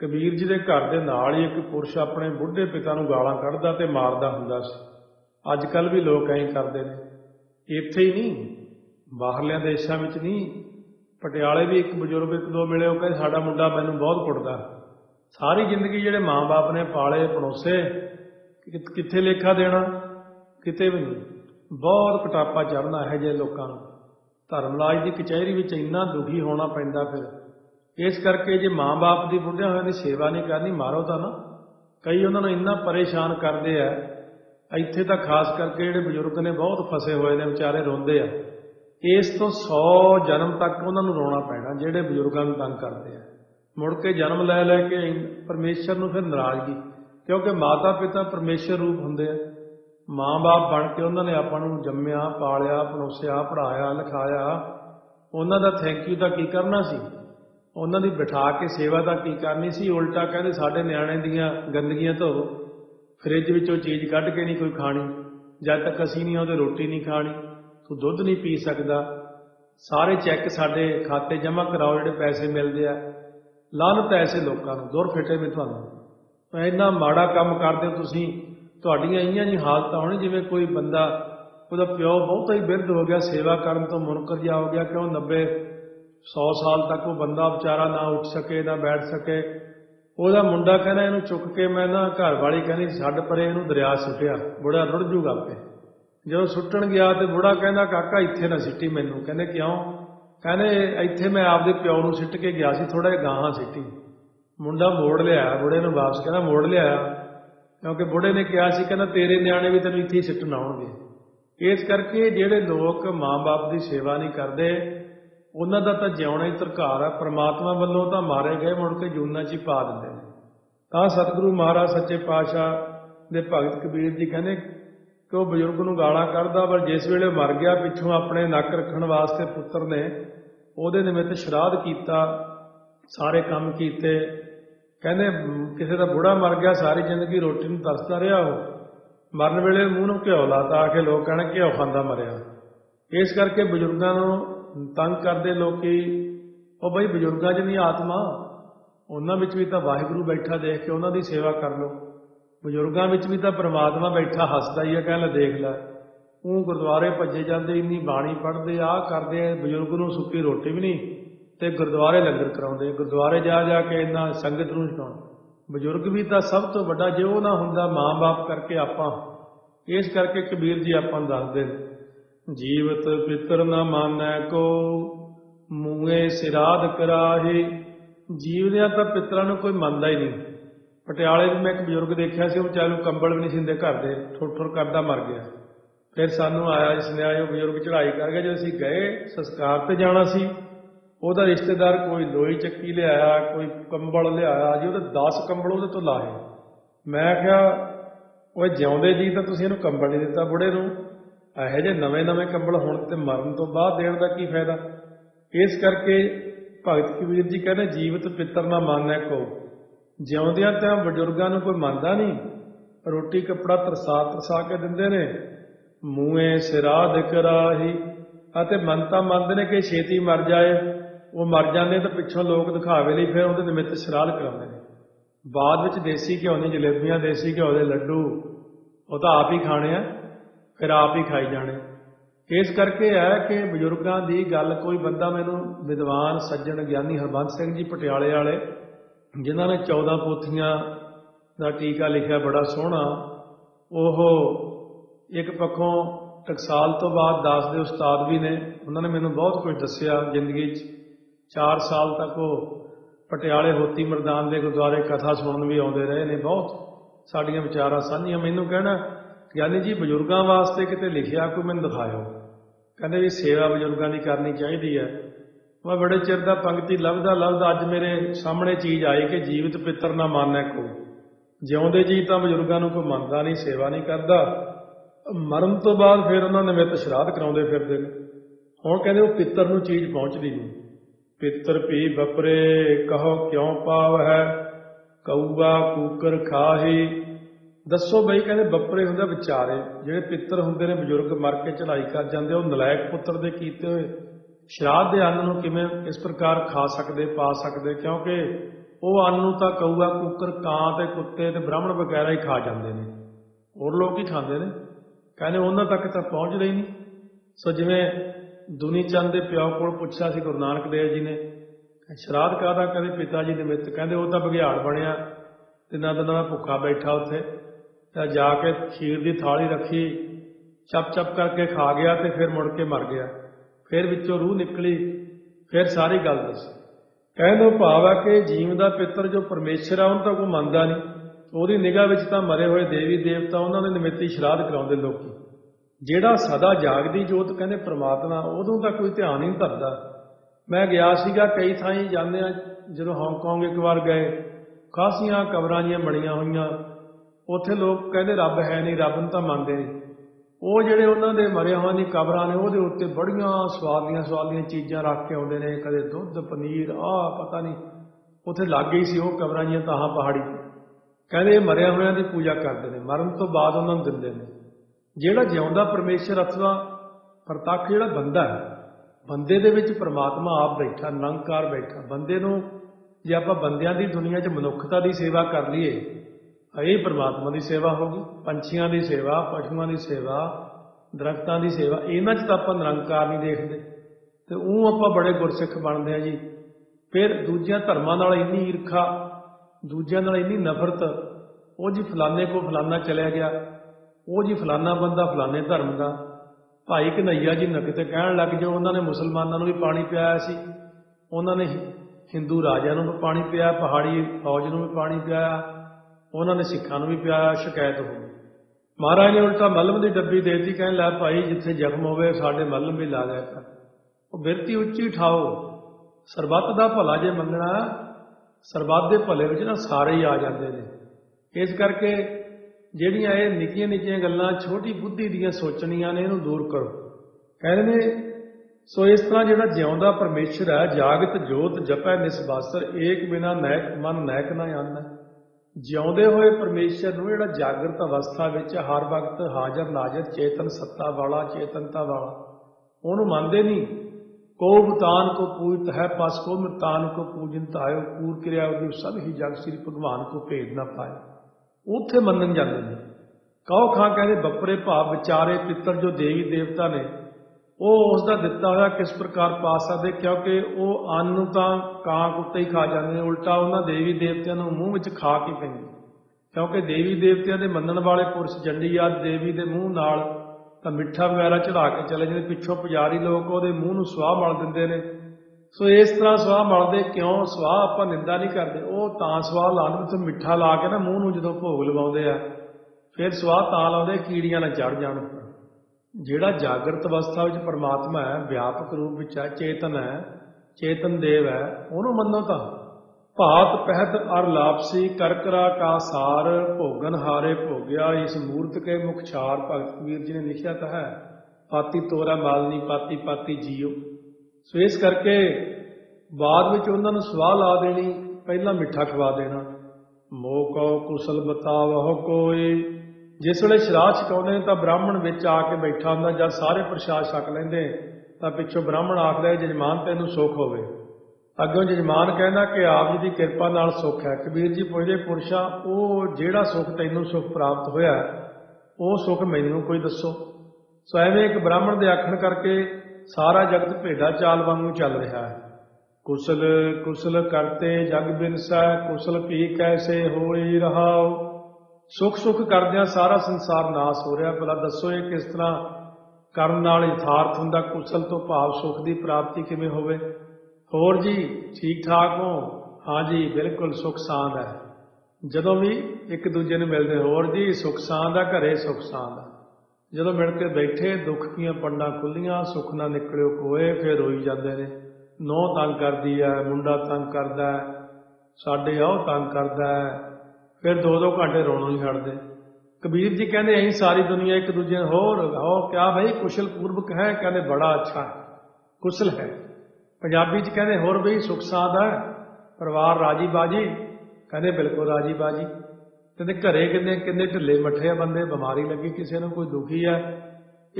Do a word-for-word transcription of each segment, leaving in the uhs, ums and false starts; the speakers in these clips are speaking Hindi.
कबीर जी के घर के नाल ही एक पुरुष अपने बुढ़े पिता नूं गालां कढ़दा ते मारदा हुंदा सी। अजकल भी लोग ऐं करदे ने, इत्थे ही नहीं बाहरलियां देशां विच नहीं, पटियाले भी एक बजुर्ग एक दो मिले, कहे साडा मुंडा मैनूं बहुत कुटदा। सारी जिंदगी जिहड़े माँ बाप ने पाले पड़ोसे कित्थे लेखा देना, किते भी नहीं। बहुत कटापा चढ़ना है जे लोकां नूं धर्मराज की कचहरी में इन्ना दुखी होना पैंदा। फिर इस करके जे माँ बाप की बुढ़िया हुआ की सेवा नहीं करनी, मारो तो ना। कई उन्होंने इन्ना परेशान करते है, इत्थे तो खास करके जिहड़े बजुर्ग ने बहुत फसे हुए ने बेचारे रोंदे आ। इस तो सौ जन्म तक उन्होंने रोना पैना जिहड़े बजुर्गों नूं तंग करते हैं। मुड़ के जन्म लै लै के परमेश्वर नूं फिर नाराजगी, क्योंकि माता पिता परमेश्वर रूप हुंदे आ। माँ बाप बन के उन्होंने आपां नूं जम्मिया पालिया परोसिया पढ़ाया लिखाया, उन्हों का थैंक यू का की करना सी, उन्होंने बिठा के सेवा का की करनी सी। उल्टा कहते साढ़े न्याणे दियां गंदगियां धो, फ्रिज विचों चीज़ कढ़ के नहीं कोई खानी, जब तक असीं नहीं आउंदे रोटी नहीं खानी, तू दुध नहीं पी सकदा, सारे चैक साडे खाते जमा कराओ जिहड़े पैसे मिलदे आ। लानत ऐसे लोकां नूं, दुर फिटे भी तुहानूं, इन्ना माड़ा काम करदे हो तुसीं। तुहाडीआं इहियां जी हालत होणी जिवें कोई बंदा उहदा प्यो बहुता ही बिरध हो गया, सेवा करन तों मुनकर जा हो गया, कि उह नब्बे सौ साल तक वो बंदा बेचारा ना उठ सके ना बैठ सके। वह मुंडा कहना इन्हू चुक के मैं ना घर वाली कहनी छड्ड परे, इन्हू दरिया सुटिया बुढ़ा रुड़ जूगा आपे। जो सुट्टन गया तो बुढ़ा कहना काका इत्थे ना सिटी मैनू, कहने क्यों, कहने इत्थे मैं आपदे प्यो नू सिट के गया सी, थोड़ा जिहा गाहां सिटी। मुंडा मोड़ लिया बुढ़े नू वापस, कहना मोड़ लिया क्योंकि बुढ़े ने कहा सी कहना तेरे न्याणे भी तैनू इत्थे ही सिटन आउणगे। इस करके जिहड़े लोग माँ बाप की सेवा नहीं करते उन्हां दा तां जिउणा ही धरकार है। परमात्मा वल्लों तां मारे गए, मुड़ के जूना च ही पा दिंदे ने। तां सतगुरू महाराज सच्चे पातशाह दे भगत कबीर जी कहने कि वो बजुर्ग नूं गालां कढदा, पर जिस वेले मर गया पिछों अपने नक रखण वास्ते पुत्र ने उहदे निमित्त श्राद्ध कीता, सारे काम कीते। कहने किसी दा बुढ़ा मर गया, सारी जिंदगी रोटी नूं तरसदा रिहा, हो मरण वेले मूँह नूं घिओ लाता, आके लोक कहण घिओ खांदा मरिया। इस करके बजुर्गां नूं तंग करते लोकी। और बई बजुर्गों च नहीं आत्मा, उन्होंने भी तो वाहेगुरु बैठा, देख के उन्होंने सेवा कर लो। बजुर्गों में भी तो परमात्मा बैठा हसदा ही है, कह ला देख ला ऊँ गुरुद्वारे भजे जाते, इन्नी बाणी पढ़ते, आ करते, बजुर्ग नूं सुक्की रोटी भी नहीं, तो गुरुद्वारे लंगर कराउंदे, गुरुद्वारे जा जा के इन्ना संगत नूं छकाउंदे। बजुर्ग भी तो सब तो वड्डा, जे वो ना हुंदा माँ बाप करके आपां। इस करके कबीर जी आपां दसदे ने, जीवत पितर न मानै को मूए सिराध कराहे। जीवदे तो पितरां नूं कोई मनदा ही नहीं। पटियाले भी मैं एक बजुर्ग देखिया सी, उह चालू कंबल भी नहीं सींदे घर दे, ठुर ठुर करदा मर गया। फिर सानू आया इसने आए बजुर्ग चढ़ाई कर गया, जो असीं गए संस्कार ते जाना सी, उहदा रिश्तेदार कोई लोई चक्की लिआया, कोई कंबल लिआया जी, उहदे दस कंबल उहदे तो लाहे। मैं आखिया ओए जिउंदे जी तां तुसीं इहनूं कंबल नहीं दित्ता बुढ़े नूं, ਇਹੋ ਜਿਹੇ नवे नवे कंबल होने ते मरण तो बाद देण दा की फायदा। इस करके भगत कबीर जी कहने जीवत पितर ना मानै को। जिउंदियां तां बजुर्गां नूं कोई ਮੰਨਦਾ नहीं, रोटी कपड़ा तरसा तरसा के दिंदे ने, मूहे सिराध कराही। अते मनता ਮੰਨਦੇ ने कि छेती मर जाए, वह मर जाते तो पिछों लोग दिखावे लई फिर उहदे निमित्त श्राद्ध कराउंदे ने। बाद विच देसी घिओ दी जलेबीआं, देसी घिओ दे लड्डू उह तां आप ही खाणे आ, फिर आप ही खाई जाने। इस करके है कि बजुर्गों की गल कोई बंदा मैनू विद्वान सज्जन ज्ञानी हरबंस सिंह जी पटियाले वाले, जिन्हों ने चौदह पोथियां का टीका लिखा बड़ा सोहना, वो एक पक्षों टकसाल तो बाद दास दे उस्ताद भी ने, उन्होंने मैनू बहुत कुछ दसिया जिंदगी। चार साल तक वो पटियाले होती मैदान के गुरुद्वारे कथा सुनन भी आते रहे ने। बहुत साड़ियां विचारां साझियां। मैनू कहना ज्ञानी जी बजुर्गों वास्ते कितने लिखिया कोई मैंने दिखाओ, कहते भी सेवा बजुर्गों की करनी चाहिए है। मैं बड़े चिर दा पंक्ति लभदा लभदा अज मेरे सामने चीज़ आई कि जीवित पितर ना मानै को। जिउंदे जी तो बजुर्गों को कोई मनता नहीं, सेवा नहीं करता, मरण तो बाद फिर उन्होंने मेरे तो श्राद्ध कराते फिरते हैं। हुण कहते वो पितर नूं चीज़ पहुँचती नहीं। पितर पी बपरे कहो क्यों पाव है, कऊआ कूकर खाही। दसो बई कहते बपरे होंगे विचारे जिहड़े पितर होंगे ने, बजुर्ग मर के चढ़ाई कर जाते, वह नलायक पुत्र दे कीते होए श्राद्ध दे अन्न नूं किवें इस प्रकार खा सकते पा सकते, क्योंकि ਉਹ ਅੰਨ ਨੂੰ ਤਾਂ ਕਊਆ ਕੁੱਕਰ ਕਾਂ ਤੇ ਕੁੱਤੇ ਤੇ ਬ੍ਰਾਹਮਣ ਵਗੈਰਾ ਹੀ ਖਾ ਜਾਂਦੇ ਨੇ, ਹੋਰ ਲੋਕ ਹੀ ਖਾਂਦੇ ਨੇ। ਕਹਿੰਦੇ ਉਹਨਾਂ ਤੱਕ ਤਾਂ ਪਹੁੰਚਦਾ ਹੀ ਨਹੀਂ। ਸੋ ਜਿਵੇਂ ਦੂਨੀ ਚੰਦ ਦੇ ਪਿਓ ਕੋਲ ਪੁੱਛਿਆ ਸੀ ਗੁਰੂ ਨਾਨਕ ਦੇਵ ਜੀ ਨੇ, ਸ਼ਰਾਧ ਕਾਹਦਾ? ਕਹਿੰਦੇ ਪਿਤਾ ਜੀ ਨਿਮਿੱਤ। ਕਹਿੰਦੇ ਉਹ ਤਾਂ ਬਘਿਆੜ ਬਣਿਆ ਤੇ ਨਾ ਤਾਂ ਨਾ ਭੁੱਖਾ ਬੈਠਾ ਉੱਥੇ, ਤਾਂ ਜਾ ਕੇ ਖੀਰ ਦੀ ਥਾਲੀ ਰੱਖੀ, ਚੱਪ ਚੱਪ ਕਰਕੇ ਖਾ ਗਿਆ ਤੇ ਫਿਰ ਮੁੜ ਕੇ ਮਰ ਗਿਆ। ਫਿਰ ਵਿੱਚੋਂ ਰੂਹ ਨਿਕਲੀ, ਫਿਰ ਸਾਰੀ ਗੱਲ ਦੱਸੀ। कहने का भाव है कि जीव का पितर जो परमेसर है उन्होंने कोई मानता नहीं, वो निगाह में तो मरे हुए देवी देवता उन्होंने निमित्ती श्राद्ध कराते लोग। जोड़ा सदा जागदी जोत कहने परमात्मा, उदों का कोई ध्यान ही नहीं धरता। मैं गया सीगा कई थाई जाने, जो हांगकांग एक बार गए, खासिया कबर जी बनिया हुई, उत्थे लोग कहते रब है नहीं, रब न तो मानते नहीं। वो जोड़े उन्होंने मरे हुए ने कबरां ने वो उत्ते बड़िया स्वादियाँ स्वादियाँ चीज़ा रख के आते हैं, कदे दुध पनीर आ पता नहीं, उत्थे लागे ही सी कबरां जी तह पहाड़ी। कहते मरिया हुआ की पूजा करते हैं, मरण तो बाद उन्होंने दिंदे ने। जिहड़ा जिउंदा परमेसर अथवा प्रतख जिहड़ा बंदा है, बंदे दे विच परमात्मा आप बैठा, निरंकार बैठा। बंदे नूं जे आपां बंदियां दी दुनिया च मनुखता की सेवा कर लईए, ये परमात्मा की सेवा होगी। पंछियों की सेवा, पशुओं की सेवा, दरख्तों की सेवा, इन्हां च तां आपां निरंकार नहीं देखते, तो ऊँ आपां बड़े गुरसिख बनते हैं जी। फिर दूजे धर्मां नाल इन्नी ईर्खा, दूजे नाल इन्नी नफरत, वो जी फलाने को फलाना चलिया गया, वो जी फलाना बंदा फलाने धर्म का। भाई कन्हैया जी नकते कहण लग जाओ, उन्होंने मुसलमानों को भी पानी पियाया सी, उन्होंने हिंदू राजा नूं भी पानी पियाया, पहाड़ी फौज नूं भी पानी पियाया, उन्होंने सिखा भी पियाया। शिकायत हो गई। महाराज ने उल्टा मलम की डब्बी देती, कहने ला भाई जिथे जख्म होवे साडे मलम भी ला दिया कर। वो बिरती उच्ची उठाओ, सरबत का भला जे मंगना, सरबत के भले विच ना सारे ही आ जाते हैं। इस करके जिहड़ियां ये निक्कियां निक्कियां गल्लां छोटी बुद्धि दीयां सोचणियां ने, इन्हूं दूर करो। कहते हैं सो इस तरह जिहड़ा जिउंदा परमेसर है, जागत जोत जपै निसबासर, एक बिना नैक मन नैक ना आंदा। जिउंदे हुए परमेश्वर नूं जिहड़ा जागृत अवस्था विच हर वक्त हाजर नाजर चेतन सत्ता वाला, चेतनता वाला, उहनूं मानदे नहीं। को बुतान को पूजत है पास, को मृतान को पूजनत आयो, कूर क्रिया उद्योग सब ही जग श्री भगवान को भेद ना पाए, उत्थे मन्नन जांदे ने। कहो खां कहदे बपरे भाव विचारे पितर जो देवी देवता ने, वह उसका दिता हुआ किस प्रकार पा सकते, क्योंकि वह अन्न तो कां कुत्ते ही खा जाते हैं, उल्टा उन्होंने देवी देवतियां मूँह में खा के पैंदी। क्योंकि देवी देवतियां दे मन्नण वाले पुरुष जंडी या देवी के मूँह नाल तां मिठा वगैरा चढ़ा के चले जाते, पिछों पुजारी लोग उहदे मूँह नूं स्वाह मल दिंदे ने। सो इस तरह स्वाह मलदे क्यों? स्वाह आपां निंदा नहीं करते, वह तां स्वाह लाने तो मिठा ला के ना मूँह नूं जदों भोग लगाउंदे आ, फिर स्वाह तां लाउंदे कीड़ियां ना चढ़ जाण। जिहड़ा जागृत अवस्था विच परमात्मा है, व्यापक रूप विच है, चेतन है, चेतन देव है, उहनूं मन्नो। तां भात पहत अर लापसी करकरा का सार, भोगन हारे भोग्या इस मूर्त के मुख छार। भगत कबीर जी ने लिखिया तां है, पाती तोरा मालनी पाती पाती जियो। सो इस करके बाद विच उहनां नूं स्वाह ला देनी, पहिलां मिठा खवा देना। मोह कहो कुशल बतावह कोई, जिस वे श्राद्ध छकाते हैं तो ब्राह्मण विच आके बैठा होंदा, जब सारे प्रशाद छक लेंदे तो पिछों ब्राह्मण आखदा जजमान तैनूं सुख होवे, अगों जजमान कहना कि आप जी की किरपा नाल सुख है। कबीर जी पुछदे पुरशा वो जिहड़ा सुख तैनूं सुख प्राप्त होया वो सुख मैनूं कोई दसो। सो एवें एक ब्राह्मण दे आखण करके सारा जगत भेड़ा चाल वांगू चल रहा है। कुशल कुशल करते जग बिनसै, कुशल पी कैसे होई रहाओ। सुख सुख करदियां सारा संसार नाश हो रहा। भला दसो ये किस तरह करन नाल यथार्थ हुंदा? कुशल तो भाव सुख की प्राप्ति किवें होवे? होर जी ठीक ठाक हो? हाँ जी बिल्कुल सुख सांद है। जदों भी एक दूजे नूं मिलदे, होर जी सुख सांद आ घरे, सुख सांद आ। जदों मिल के बैठे दुख दीयां पंडां खुल्लियां, सुख ना निकलिओ कोए, फिर रोई जांदे ने। नूंह तंग करदी है, मुंडा तंग करदा है, साडे आह तंग करदा है, फिर दो दो घंटे रोनों नहीं छड़ते। कबीर जी कहते यही सारी दुनिया एक दूजे होर हो क्या भाई कुशल पूर्वक है, कहते बड़ा अच्छा है, कुशल है। पंजाबी च कहते होर बई सुख साद है, परिवार राजी बाजी, कहते बिल्कुल राजी बाजी। कहते घरे किन्ने किन्ने ढिले मठे है बंदे, बीमारी लगी किसी ने, कोई दुखी है।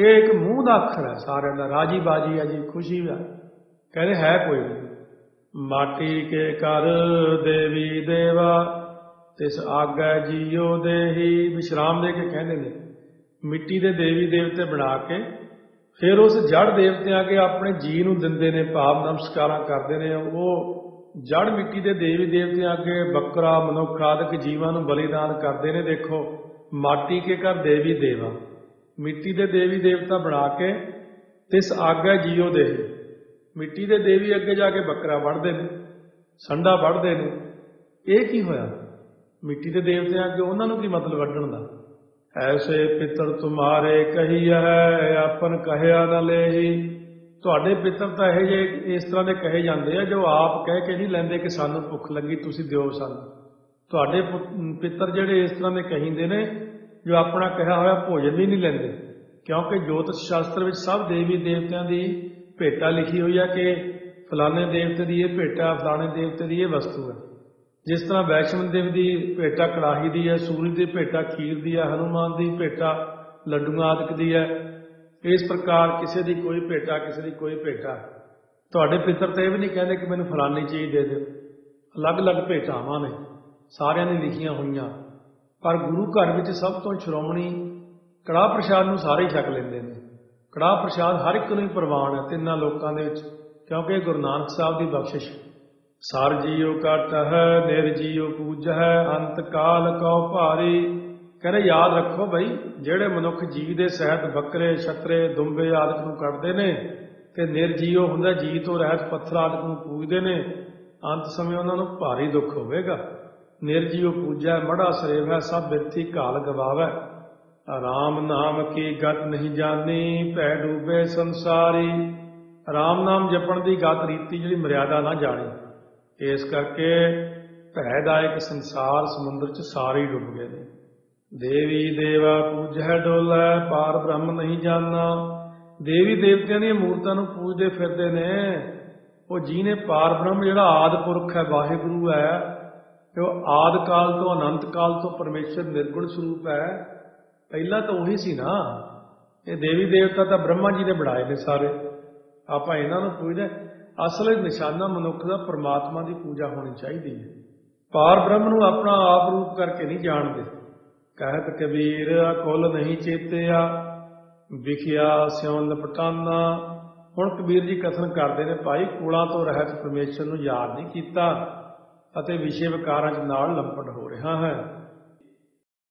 ये एक मूँह का अखर है सारे का, राजी बाजी है जी, खुशी है। कहते है कोई भी माटी के कर देवी सेवा तिस आगे जियो देही। विश्राम दे के कहने लगे मिट्टी के दे देवी देवते बना के फिर उस जड़ देवत्या के अपने जी नूं दिंदे ने, भाव नमस्कार करते हैं। वो जड़ मिट्टी के दे देवी देवत्या के बकरा मनुख आदि जीवां नूं बलिदान करते हैं। देखो माटी के कर देवी देवा, मिट्टी के दे देवी देवता बना के तिस आगे जियो देही। मिट्टी के दे देवी अगे जाके बकरा वढ़ते हैं, संडा वढ़ते हैं। ये की होया मिट्टी के दे देवत्या अगे उन्होंने की मतलब वढ़न का। ऐसे पितर तुम्हारे कही है अपन कहया न ले ही। तुहाडे पितर तो यह जे इस तरह के कहे जाते हैं जो आप कह के नहीं लेंदे कि सानू भुख लगी तुसी दिओ सानू। तुहाडे पितर जिहड़े इस तरह के कहिंदे ने जो अपना कहा हुआ भोजन भी नहीं लेंदे, क्योंकि ज्योतिष शास्त्र विच सब देवी देवतियां दी भेटा लिखी हुई है कि फलाने देवते दी ये भेटा, फलाने देवते दी ये वस्तु है। जिस तरह वैष्णव देव की भेटा कड़ाही की है, सूरज की भेटा खीर की है, हनुमान की भेटा लड्डू आदि की है। इस प्रकार किसी की कोई भेटा, किसी की कोई भेटा। तुहाडे पितर तो यह भी नहीं कहते कि मैंने फलानी चीज़ दे दो। अलग अलग भेटावां ने सारियां ने लिखिया हुई, पर गुरु घर में सब तो श्रोमणी कड़ाह प्रशाद नूं सारे छक लेंदे ने। कड़ाह प्रशाद हर एक नूं प्रवान है तिन्नां लोकां दे विच, क्योंकि गुरु नानक साहब की बख्शिश। सार जियो कट है निर जियो पूज है अंत काल कौ भारी। कहने याद रखो बई जेड़े मनुख जीव दे सहित बकरे छतरे दुंबे आदि नूं कटदे ने ते निर्जीव हुंदा जी तो रहत पत्थर आदि नूं पूजदे ने, अंत समय उन्हां नूं भारी दुख होवेगा। निर्जीव पूजै मड़ा सरेव है सब बिरथी काल गवावै। राम नाम की गत नहीं जानी पै डूबे संसारी। राम नाम जपण दी गत रीति जिहड़ी मर्यादा ना जाणी, इस करके भै दा एक संसार समुद्र च सारे डुब गए ने। देवी देवा पूजै डोलै पार ब्रह्म नहीं जाना। देवी देवतियां दी मूर्तां नूं पूजदे फिरदे ने। वो जिने पार ब्रह्म जिहड़ा आदि पुरख है वाहेगुरु है, जो आदि काल तो अनंत काल तो परमेश्वर निर्गुण स्वरूप है, पहला तो वही सी ना। ये देवी देवता तो ब्रह्मा जी ने बनाए ने सारे, आपां इन्हां नूं पूजदे। असल निशाना मनुख का परमात्मा की पूजा होनी चाहिए है। पार ब्रह्म नूं अपना आप रूप करके नहीं जानते। कहत कबीर कुल नहीं चेतिया विखिया सिउन लपटाना। हुण कबीर जी कथन करते हैं भाई कुलों तो रहत परमेश्वर नूं याद नहीं किया, विषय विकारां च नाल लंपट हो रहा है।